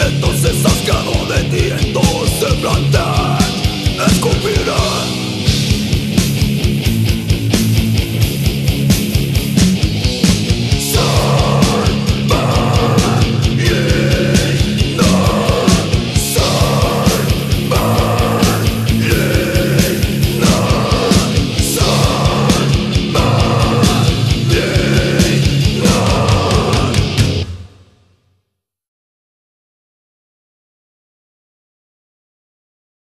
Entonces has quedado de ti, entonces planté, escupiré.